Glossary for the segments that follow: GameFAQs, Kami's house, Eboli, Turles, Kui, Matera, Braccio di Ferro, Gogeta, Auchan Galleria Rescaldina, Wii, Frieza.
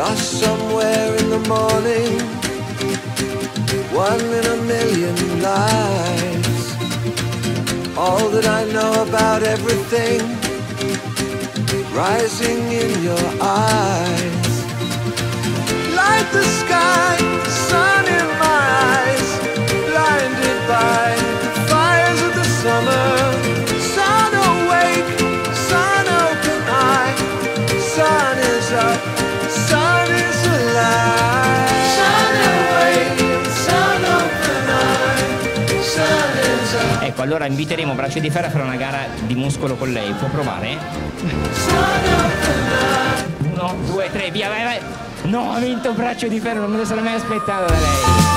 Lost somewhere in the morning, 1 in a million lives. All that I know about everything, rising in your eyes. Light the sky, sun in my eyes, blinded by the fires of the summer. Sun awake, sun open eye, sun is up, sun is alive. Sun awake, sun open eye, sun is up. Ecco, allora inviteremo Braccio di Ferro a fare una gara di muscolo con lei, può provare? 1, 2, 3, via, vai, vai! No, ha vinto Braccio di Ferro, non me lo sarei mai aspettato da lei.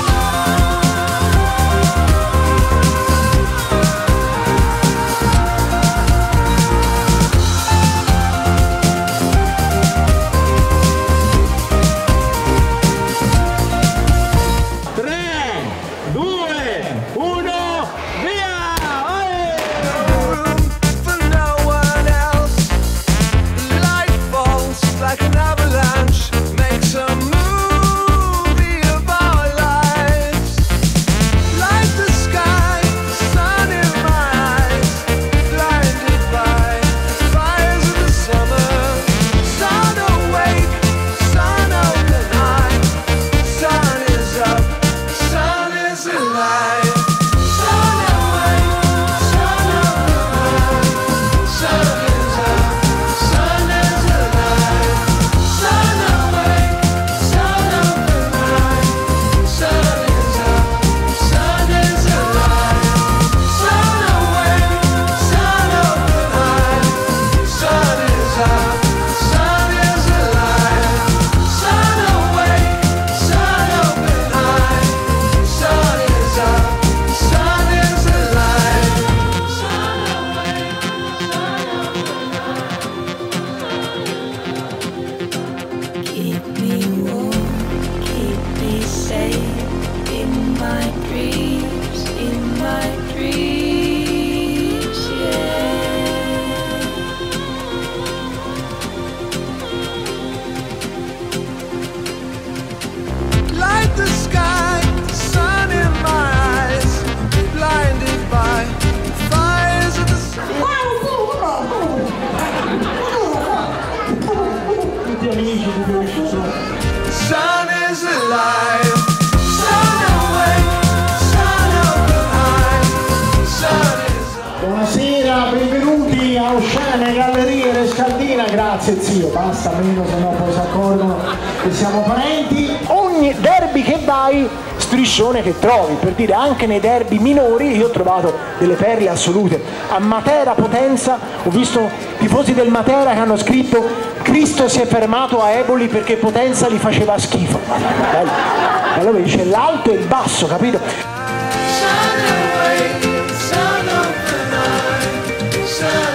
Buonasera, benvenuti a Auchan Galleria Rescaldina. Grazie zio, basta meno, se no poi si accorgono che siamo parenti. Ogni derby che vai, striscione che trovi, per dire, anche nei derby minori io ho trovato delle perle assolute. A Matera, Potenza, ho visto tifosi del Matera che hanno scritto: Cristo si è fermato a Eboli perché Potenza li faceva schifo. Bello. Allora dice l'alto e il basso, capito? Sun away, sun open eye, sun